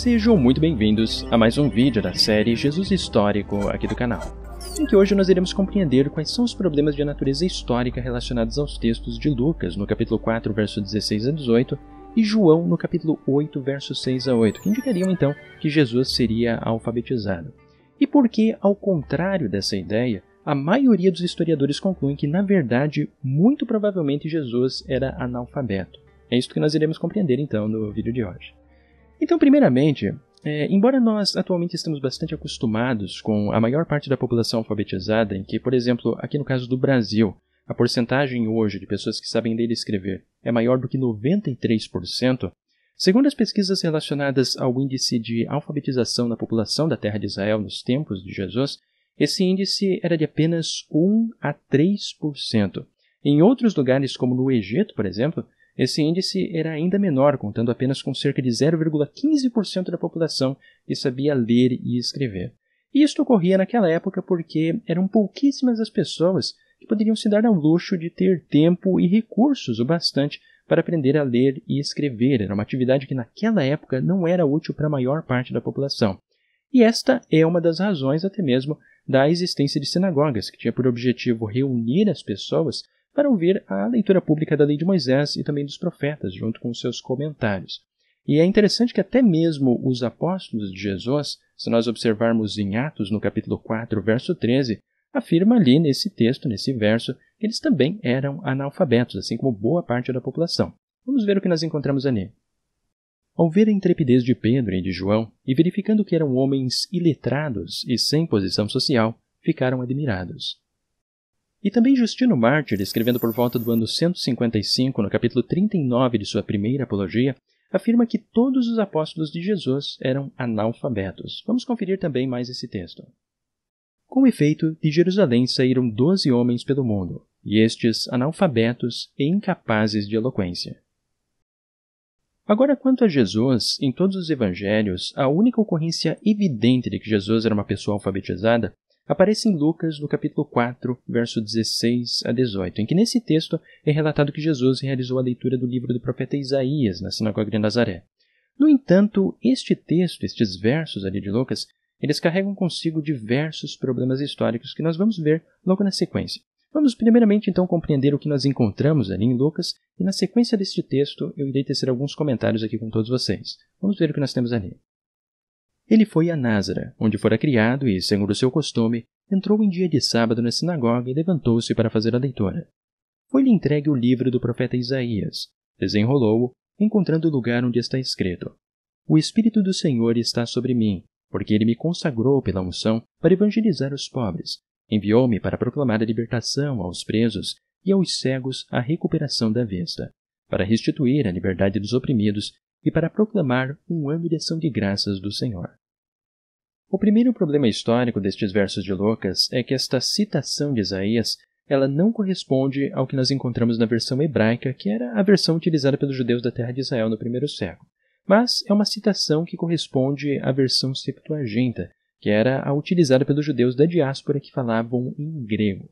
Sejam muito bem-vindos a mais um vídeo da série Jesus Histórico aqui do canal, em que hoje nós iremos compreender quais são os problemas de natureza histórica relacionados aos textos de Lucas, no capítulo 4, verso 16 a 18, e João, no capítulo 8, verso 6 a 8, que indicariam, então, que Jesus seria alfabetizado. E por que, ao contrário dessa ideia, a maioria dos historiadores concluem que, na verdade, muito provavelmente Jesus era analfabeto. É isso que nós iremos compreender, então, no vídeo de hoje. Então, primeiramente, embora nós atualmente estamos bastante acostumados com a maior parte da população alfabetizada, em que, por exemplo, aqui no caso do Brasil, a porcentagem hoje de pessoas que sabem ler e escrever é maior do que 93%, segundo as pesquisas relacionadas ao índice de alfabetização na população da Terra de Israel nos tempos de Jesus, esse índice era de apenas 1 a 3%. Em outros lugares, como no Egito, por exemplo, esse índice era ainda menor, contando apenas com cerca de 0,15% da população que sabia ler e escrever. E isto ocorria naquela época porque eram pouquíssimas as pessoas que poderiam se dar ao luxo de ter tempo e recursos o bastante para aprender a ler e escrever. Era uma atividade que naquela época não era útil para a maior parte da população. E esta é uma das razões até mesmo da existência de sinagogas, que tinha por objetivo reunir as pessoas para ouvir a leitura pública da Lei de Moisés e também dos profetas, junto com seus comentários. E é interessante que até mesmo os apóstolos de Jesus, se nós observarmos em Atos, no capítulo 4, verso 13, afirma ali nesse texto, nesse verso, que eles também eram analfabetos, assim como boa parte da população. Vamos ver o que nós encontramos ali. Ao ver a intrepidez de Pedro e de João, e verificando que eram homens iletrados e sem posição social, ficaram admirados. E também Justino Mártir, escrevendo por volta do ano 155, no capítulo 39 de sua primeira apologia, afirma que todos os apóstolos de Jesus eram analfabetos. Vamos conferir também mais esse texto. Com efeito, de Jerusalém saíram 12 homens pelo mundo, e estes analfabetos e incapazes de eloquência. Agora, quanto a Jesus, em todos os evangelhos, a única ocorrência evidente de que Jesus era uma pessoa alfabetizada aparece em Lucas, no capítulo 4, verso 16 a 18, em que nesse texto é relatado que Jesus realizou a leitura do livro do profeta Isaías na sinagoga de Nazaré. No entanto, este texto, estes versos ali de Lucas, eles carregam consigo diversos problemas históricos que nós vamos ver logo na sequência. Vamos primeiramente, então, compreender o que nós encontramos ali em Lucas, e na sequência deste texto eu irei tecer alguns comentários aqui com todos vocês. Vamos ver o que nós temos ali. Ele foi a Nazaré, onde fora criado e, segundo o seu costume, entrou em dia de sábado na sinagoga e levantou-se para fazer a leitura. Foi-lhe entregue o livro do profeta Isaías. Desenrolou-o, encontrando o lugar onde está escrito: O Espírito do Senhor está sobre mim, porque ele me consagrou pela unção para evangelizar os pobres. Enviou-me para proclamar a libertação aos presos e aos cegos a recuperação da vista, para restituir a liberdade dos oprimidos e para proclamar um ano de ação de graças do Senhor. O primeiro problema histórico destes versos de Lucas é que esta citação de Isaías ela não corresponde ao que nós encontramos na versão hebraica, que era a versão utilizada pelos judeus da Terra de Israel no primeiro século. Mas é uma citação que corresponde à versão Septuaginta, que era a utilizada pelos judeus da diáspora que falavam em grego.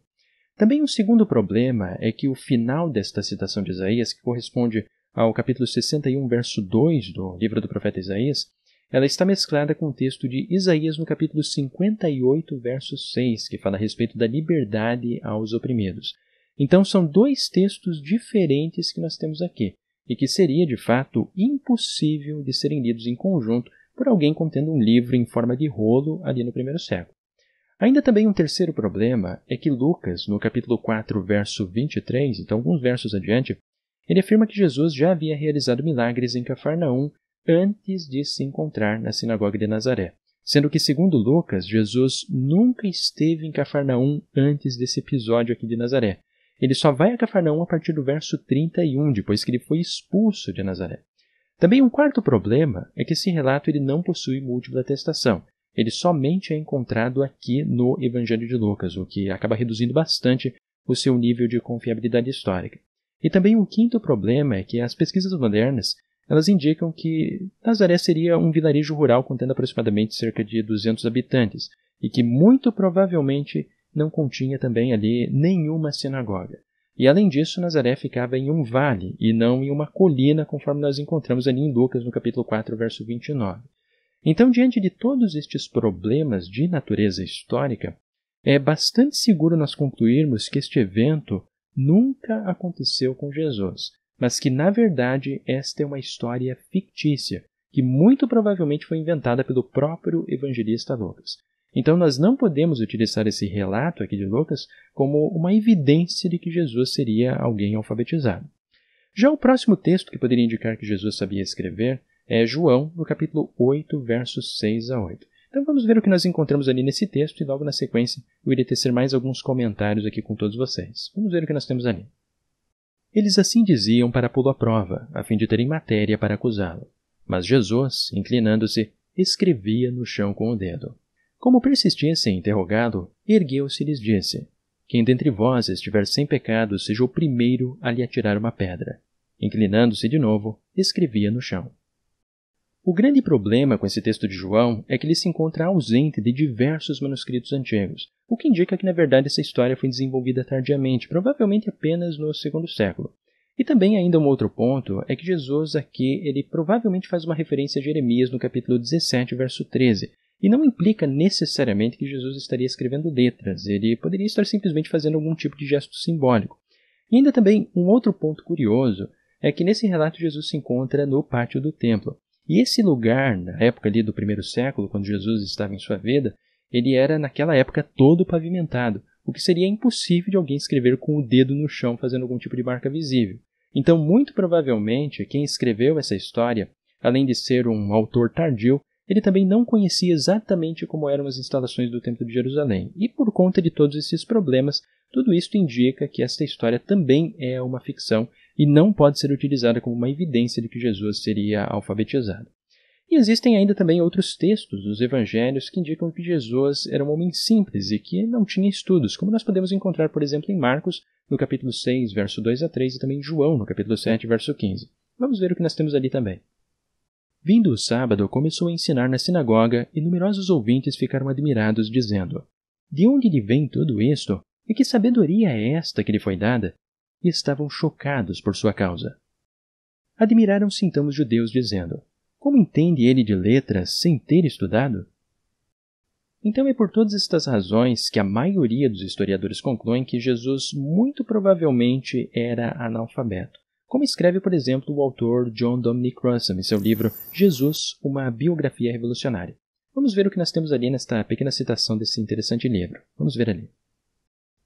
Também um segundo problema é que o final desta citação de Isaías, que corresponde ao capítulo 61, verso 2 do livro do profeta Isaías, ela está mesclada com o texto de Isaías no capítulo 58, verso 6, que fala a respeito da liberdade aos oprimidos. Então são dois textos diferentes que nós temos aqui, e que seria, de fato, impossível de serem lidos em conjunto por alguém contendo um livro em forma de rolo ali no primeiro século. Ainda também um terceiro problema é que Lucas, no capítulo 4, verso 23, então alguns versos adiante, ele afirma que Jesus já havia realizado milagres em Cafarnaum antes de se encontrar na sinagoga de Nazaré, sendo que, segundo Lucas, Jesus nunca esteve em Cafarnaum antes desse episódio aqui de Nazaré. Ele só vai a Cafarnaum a partir do verso 31, depois que ele foi expulso de Nazaré. Também um quarto problema é que esse relato ele não possui múltipla atestação. Ele somente é encontrado aqui no Evangelho de Lucas, o que acaba reduzindo bastante o seu nível de confiabilidade histórica. E também um quinto problema é que as pesquisas modernas elas indicam que Nazaré seria um vilarejo rural contendo aproximadamente cerca de 200 habitantes, e que muito provavelmente não continha também ali nenhuma sinagoga. E, além disso, Nazaré ficava em um vale e não em uma colina, conforme nós encontramos ali em Lucas, no capítulo 4, verso 29. Então, diante de todos estes problemas de natureza histórica, é bastante seguro nós concluirmos que este evento nunca aconteceu com Jesus, mas que, na verdade, esta é uma história fictícia, que muito provavelmente foi inventada pelo próprio evangelista Lucas. Então, nós não podemos utilizar esse relato aqui de Lucas como uma evidência de que Jesus seria alguém alfabetizado. Já o próximo texto que poderia indicar que Jesus sabia escrever é João, no capítulo 8, versos 6 a 8. Então, vamos ver o que nós encontramos ali nesse texto e logo na sequência eu irei tecer mais alguns comentários aqui com todos vocês. Vamos ver o que nós temos ali. Eles assim diziam para pô-lo à prova, a fim de terem matéria para acusá-lo. Mas Jesus, inclinando-se, escrevia no chão com o dedo. Como persistissem em interrogá-lo, ergueu-se e lhes disse: Quem dentre vós estiver sem pecado, seja o primeiro a lhe atirar uma pedra. Inclinando-se de novo, escrevia no chão. O grande problema com esse texto de João é que ele se encontra ausente de diversos manuscritos antigos, o que indica que, na verdade, essa história foi desenvolvida tardiamente, provavelmente apenas no segundo século. E também ainda um outro ponto é que Jesus aqui ele provavelmente faz uma referência a Jeremias no capítulo 17, verso 13, e não implica necessariamente que Jesus estaria escrevendo letras, ele poderia estar simplesmente fazendo algum tipo de gesto simbólico. E ainda também um outro ponto curioso é que nesse relato Jesus se encontra no pátio do templo. E esse lugar, na época ali do primeiro século, quando Jesus estava em sua vida, ele era naquela época todo pavimentado, o que seria impossível de alguém escrever com o dedo no chão fazendo algum tipo de marca visível. Então, muito provavelmente, quem escreveu essa história, além de ser um autor tardio, ele também não conhecia exatamente como eram as instalações do Templo de Jerusalém. E por conta de todos esses problemas, tudo isso indica que esta história também é uma ficção e não pode ser utilizada como uma evidência de que Jesus seria alfabetizado. E existem ainda também outros textos dos evangelhos que indicam que Jesus era um homem simples e que não tinha estudos, como nós podemos encontrar, por exemplo, em Marcos, no capítulo 6, verso 2 a 3, e também em João, no capítulo 7, verso 15. Vamos ver o que nós temos ali também. Vindo o sábado, começou a ensinar na sinagoga, e numerosos ouvintes ficaram admirados, dizendo: De onde lhe vem tudo isto? E que sabedoria é esta que lhe foi dada? E estavam chocados por sua causa. Admiraram-se então os judeus, dizendo: Como entende ele de letras sem ter estudado? Então é por todas estas razões que a maioria dos historiadores concluem que Jesus muito provavelmente era analfabeto, como escreve, por exemplo, o autor John Dominic Crossan em seu livro Jesus, uma biografia revolucionária. Vamos ver o que nós temos ali nesta pequena citação desse interessante livro. Vamos ver ali.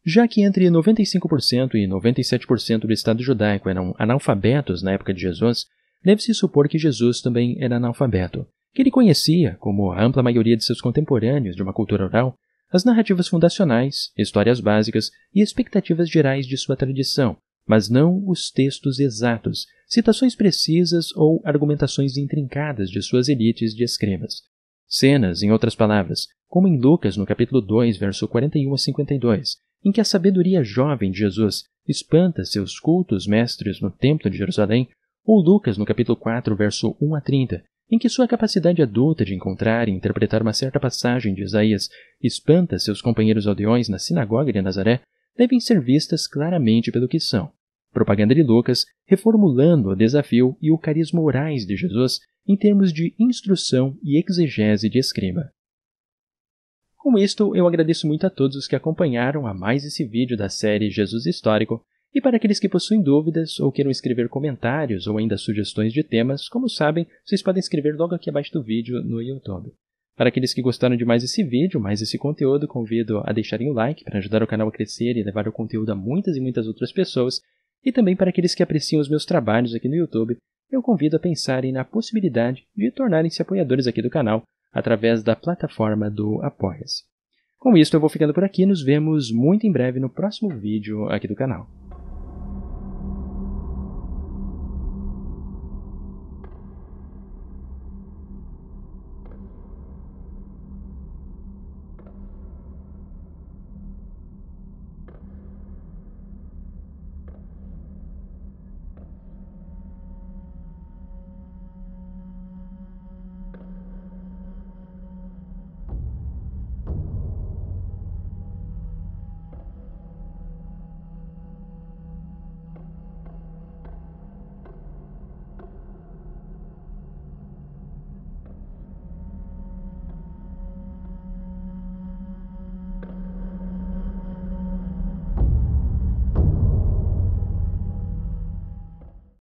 Já que entre 95% e 97% do Estado judaico eram analfabetos na época de Jesus, deve-se supor que Jesus também era analfabeto, que ele conhecia, como a ampla maioria de seus contemporâneos de uma cultura oral, as narrativas fundacionais, histórias básicas e expectativas gerais de sua tradição, mas não os textos exatos, citações precisas ou argumentações intrincadas de suas elites de escribas. Cenas, em outras palavras, como em Lucas, no capítulo 2, verso 41 a 52, em que a sabedoria jovem de Jesus espanta seus cultos mestres no Templo de Jerusalém, ou Lucas, no capítulo 4, verso 1 a 30, em que sua capacidade adulta de encontrar e interpretar uma certa passagem de Isaías espanta seus companheiros aldeões na sinagoga de Nazaré, devem ser vistas claramente pelo que são. Propaganda de Lucas, reformulando o desafio e o carisma orais de Jesus em termos de instrução e exegese de escriba. Com isto, eu agradeço muito a todos os que acompanharam a mais esse vídeo da série Jesus Histórico, e para aqueles que possuem dúvidas ou queiram escrever comentários ou ainda sugestões de temas, como sabem, vocês podem escrever logo aqui abaixo do vídeo no YouTube. Para aqueles que gostaram de mais esse vídeo, mais esse conteúdo, convido a deixarem o like para ajudar o canal a crescer e levar o conteúdo a muitas e muitas outras pessoas, e também para aqueles que apreciam os meus trabalhos aqui no YouTube, eu convido a pensarem na possibilidade de tornarem-se apoiadores aqui do canal, através da plataforma do Apoia-se. Com isso, eu vou ficando por aqui, nos vemos muito em breve no próximo vídeo aqui do canal.